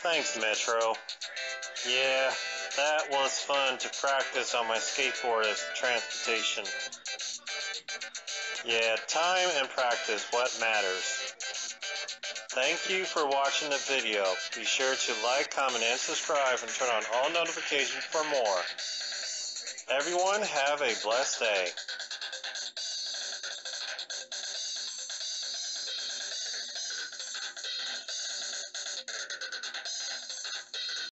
Thanks, Metro. Yeah, that was fun to practice on my skateboard as transportation. Yeah, time and practice, what matters. Thank you for watching the video. Be sure to like, comment, and subscribe, and turn on all notifications for more. Everyone, have a blessed day.